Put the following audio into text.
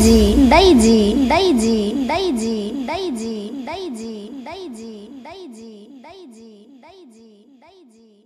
Daiji, Daiji, Daiji, Daiji, Daiji, Daiji, Daiji, Daiji, Daiji, Daiji, Daiji.